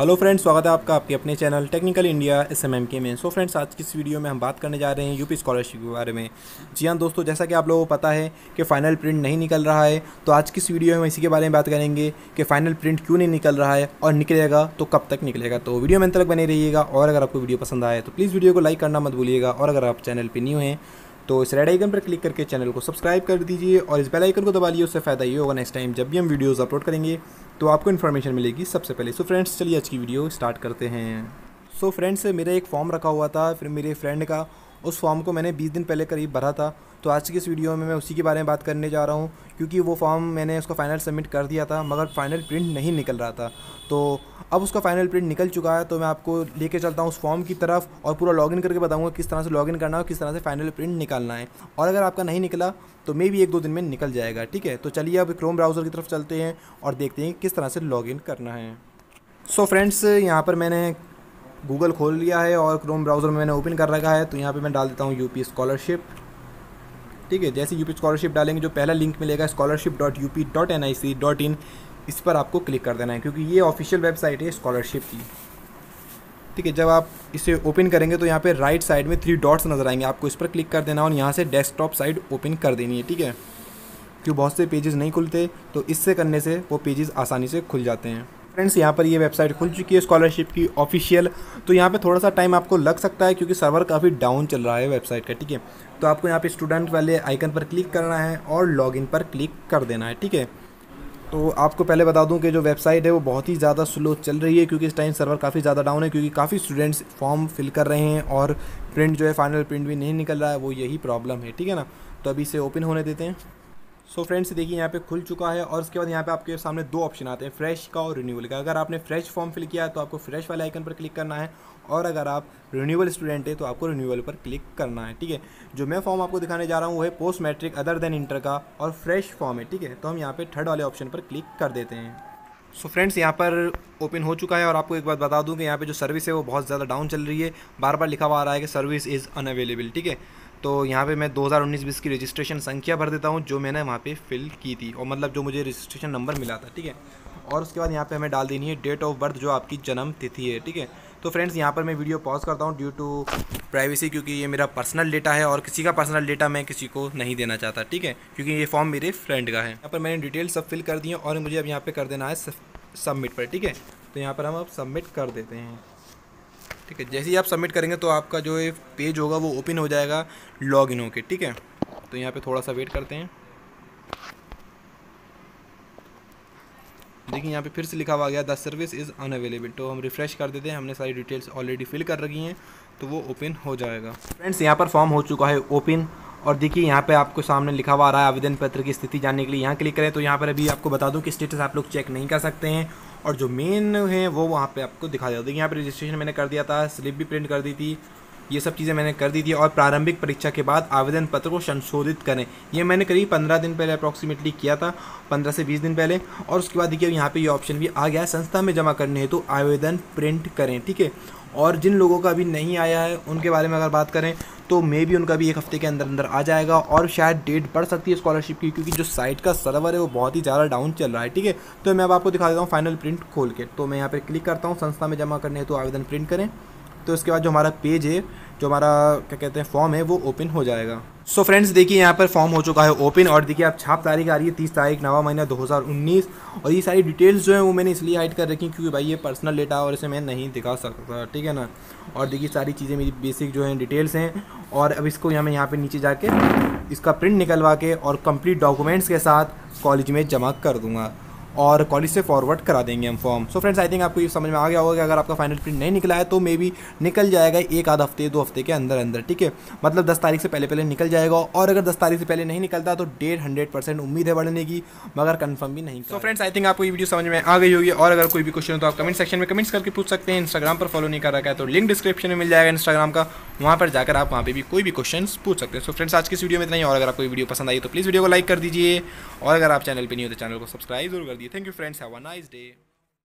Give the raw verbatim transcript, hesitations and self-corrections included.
Hello friends, स्वागत है आपका आपके अपने channel technical India S M M के में। सो फ्रेंड्स, आज की इस वीडियो में हम बात करने जा रहे हैं यूपी स्कॉलरशिप के बारे में। जी हाँ दोस्तों, जैसा कि आप लोगों को पता है कि फ़ाइनल प्रिंट नहीं निकल रहा है, तो आज की इस वीडियो में हम इसी के बारे में बात करेंगे कि फ़ाइनल प्रिंट क्यों नहीं निकल रहा है और निकलेगा तो कब तक निकलेगा। तो वीडियो में अंत तक बने रहिएगा और अगर आपको वीडियो पसंद आए तो प्लीज़ वीडियो को लाइक करना मत भूलिएगा और अगर आप चैनल पर न्यू हैं तो इस रेड आइकन पर क्लिक करके चैनल को सब्सक्राइब कर दीजिए और इस बेल आइकन को दबा लीजिए। उससे फ़ायदा ये होगा नेक्स्ट टाइम जब भी हम वीडियोस अपलोड करेंगे तो आपको इन्फॉर्मेशन मिलेगी सबसे पहले। सो फ्रेंड्स, चलिए आज की वीडियो स्टार्ट करते हैं। सो फ्रेंड्स, मेरा एक फॉर्म रखा हुआ था फिर मेरे फ्रेंड का, उस फॉर्म को मैंने बीस दिन पहले करीब भरा था। तो आज की इस वीडियो में मैं उसी के बारे में बात करने जा रहा हूँ, क्योंकि वो फॉर्म मैंने उसका फ़ाइनल सबमिट कर दिया था मगर फ़ाइनल प्रिंट नहीं निकल रहा था। तो अब उसका फ़ाइनल प्रिंट निकल चुका है, तो मैं आपको लेके चलता हूँ उस फॉर्म की तरफ और पूरा लॉगिन करके बताऊँगा किस तरह से लॉगिन करना है, किस तरह से फ़ाइनल प्रिंट निकालना है। और अगर आपका नहीं निकला तो मे भी एक दो दिन में निकल जाएगा, ठीक है। तो चलिए अब क्रोम ब्राउज़र की तरफ चलते हैं और देखते हैं किस तरह से लॉगिन करना है। सो फ्रेंड्स, यहाँ पर मैंने गूगल खोल लिया है और क्रोम ब्राउज़र में मैंने ओपन कर रखा है। तो यहाँ पे मैं डाल देता हूँ यूपी स्कॉलरशिप, ठीक है। जैसे यूपी स्कॉलरशिप डालेंगे जो पहला लिंक मिलेगा scholarship dot U P dot N I C dot in, इस पर आपको क्लिक कर देना है, क्योंकि ये ऑफिशियल वेबसाइट है स्कॉलरशिप की, ठीक है। जब आप इसे ओपन करेंगे तो यहाँ पर राइट साइड में थ्री डॉट्स नज़र आएंगे, आपको इस पर क्लिक कर देना और यहाँ से डेस्कटॉप साइड ओपन कर देनी है, ठीक है। क्योंकि बहुत से पेजेस नहीं खुलते तो इससे करने से वो पेजेस आसानी से खुल जाते हैं। फ्रेंड्स, यहाँ पर ये वेबसाइट खुल चुकी है स्कॉलरशिप की ऑफिशियल। तो यहाँ पे थोड़ा सा टाइम आपको लग सकता है क्योंकि सर्वर काफ़ी डाउन चल रहा है वेबसाइट का, ठीक है। तो आपको यहाँ पे स्टूडेंट वाले आइकन पर क्लिक करना है और लॉगिन पर क्लिक कर देना है, ठीक है। तो आपको पहले बता दूं कि जो वेबसाइट है वो बहुत ही ज़्यादा स्लो चल रही है, क्योंकि इस टाइम सर्वर काफ़ी ज़्यादा डाउन है, क्योंकि काफ़ी स्टूडेंट्स फॉर्म फिल कर रहे हैं और प्रिंट जो है फाइनल प्रिंट भी नहीं निकल रहा है, वो यही प्रॉब्लम है, ठीक है ना। तो अभी इसे ओपन होने देते हैं। सो फ्रेंड्स, देखिए यहाँ पे खुल चुका है और उसके बाद यहाँ पे आपके सामने दो ऑप्शन आते हैं, फ्रेश का और रिन्यूअल का। अगर आपने फ्रेश फॉर्म फिल किया है तो आपको फ्रेश वाले आइकन पर क्लिक करना है और अगर आप रिन्यूअल स्टूडेंट है तो आपको रिन्यूअल पर क्लिक करना है, ठीक है। जो मैं फॉर्म आपको दिखाने जा रहा हूँ वो है post matric other than inter का और फ्रेश फॉर्म है, ठीक है। तो हम यहाँ पर थर्ड वाले ऑप्शन पर क्लिक कर देते हैं। सो फ्रेंड्स, यहाँ पर ओपन हो चुका है और आपको एक बात बता दूँ कि यहाँ पर जो सर्विस है वो बहुत ज़्यादा डाउन चल रही है, बार बार लिखा हुआ आ रहा है कि सर्विस इज़ अनअवेलेबल, ठीक है। तो यहाँ पे मैं दो हज़ार उन्नीस बीस की रजिस्ट्रेशन संख्या भर देता हूँ जो मैंने वहाँ पे फिल की थी, और मतलब जो मुझे रजिस्ट्रेशन नंबर मिला था, ठीक है। और उसके बाद यहाँ पे हमें डाल देनी है डेट ऑफ बर्थ, जो आपकी जन्म तिथि है, ठीक है। तो फ्रेंड्स, यहाँ पर मैं वीडियो पॉज करता हूँ ड्यू टू प्राइवेसी, क्योंकि ये मेरा पर्सनल डेटा है और किसी का पर्सनल डेटा मैं किसी को नहीं देना चाहता, ठीक है, क्योंकि ये फॉर्म मेरे फ्रेंड का है। यहाँ पर मैंने डिटेल सब फिल कर दी है और मुझे अब यहाँ पर कर देना है सबमिट पर, ठीक है। तो यहाँ पर हम अब सबमिट कर देते हैं, ठीक है। जैसे ही आप सबमिट करेंगे तो आपका जो ये पेज होगा वो ओपन हो जाएगा लॉगिन होके, ठीक है। तो यहाँ पे थोड़ा सा वेट करते हैं। देखिए यहाँ पे फिर से लिखा हुआ गया द सर्विस इज़ अनअवेलेबल। तो हम रिफ़्रेश कर देते हैं, हमने सारी डिटेल्स ऑलरेडी फिल कर रखी हैं तो वो ओपन हो जाएगा। फ्रेंड्स, यहाँ पर फॉर्म हो चुका है ओपन और देखिए यहाँ पे आपको सामने लिखा हुआ आ रहा है आवेदन पत्र की स्थिति जानने के लिए, यहाँ क्लिक करें। तो यहाँ पर अभी आपको बता दूँ कि स्टेटस आप लोग चेक नहीं कर सकते हैं और जो मेन है वो वहाँ पे आपको दिखा दिया। देखिए यहाँ पे रजिस्ट्रेशन मैंने कर दिया था, स्लिप भी प्रिंट कर दी थी, ये सब चीज़ें मैंने कर दी थी। और प्रारंभिक परीक्षा के बाद आवेदन पत्र को संशोधित करें, ये मैंने करीब पंद्रह दिन पहले अप्रॉक्सीमेटली किया था, पंद्रह से बीस दिन पहले। और उसके बाद देखिए यहाँ पे ये ऑप्शन भी आ गया है संस्था में जमा करने हेतु तो आवेदन प्रिंट करें, ठीक है। और जिन लोगों का अभी नहीं आया है उनके बारे में अगर बात करें तो मे भी उनका भी एक हफ्ते के अंदर अंदर आ जाएगा और शायद डेट बढ़ सकती है स्कॉलरशिप की, क्योंकि जो साइट का सर्वर है वो बहुत ही ज़्यादा डाउन चल रहा है, ठीक है। तो मैं अब आपको दिखा देता हूँ फाइनल प्रिंट खोल के। तो मैं यहाँ पर क्लिक करता हूँ संस्था में जमा करने हेतु तो आवेदन प्रिंट करें, तो इसके बाद जो हमारा पेज है, जो हमारा क्या कहते हैं फॉर्म है, वो ओपन हो जाएगा। सो फ्रेंड्स, देखिए यहाँ पर फॉर्म हो चुका है ओपन और देखिए आप छाप तारीख आ रही है तीस तारीख नवा महीना दो हज़ार उन्नीस। और ये सारी डिटेल्स जो है वो मैंने इसलिए हाइड कर रखी क्योंकि भाई ये पर्सनल डेटा है और इसे मैं नहीं दिखा सकता, ठीक है ना। और देखिए सारी चीज़ें मेरी बेसिक जो है डिटेल्स हैं। और अब इसको हमें यहाँ पर नीचे जाके इसका प्रिंट निकलवा के और कम्प्लीट डॉक्यूमेंट्स के साथ कॉलेज में जमा कर दूँगा और कॉलेज से फॉरवर्ड करा देंगे हम form. So friends, I think आपको ये समझ में आ गया होगा कि अगर आपका फाइनल प्रिंट नहीं निकला है तो मे बी निकल जाएगा एक आध हफ्ते दो हफ्ते के अंदर अंदर, ठीक है। मतलब दस तारीख से पहले पहले निकल जाएगा और अगर दस तारीख से पहले नहीं निकलता तो डेढ़ हंड्रेड परसेंट उम्मीद है बढ़ने की, मगर कंफर्म भी नहीं। सो फ्रेंड्स, आई थिंक आपको ये वीडियो समझ में आ गई होगी और अगर कोई भी क्वेश्चन हो तो आप कमेंट सेक्शन में कमेंट्स करके पूछ सकते हैं। इंस्टाग्राम पर फॉलो नहीं कर रखा है तो लिंक डिस्क्रिप्शन में मिल जाएगा इंस्टाग्राम का, वहाँ पर जाकर आप वहाँ पर भी कोई भी क्वेश्चन पूछ सकते हैं। सो फ्रेंड्स, आज की इस वीडियो में इतना ही और अगर आपको वीडियो पसंद आई तो प्लीज़ वीडियो को लाइक कर दीजिए और अगर आप चैनल पर नहीं हो तो चैनल को सब्सक्राइब जरूर कर दीजिए। Thank you friends, have a nice day.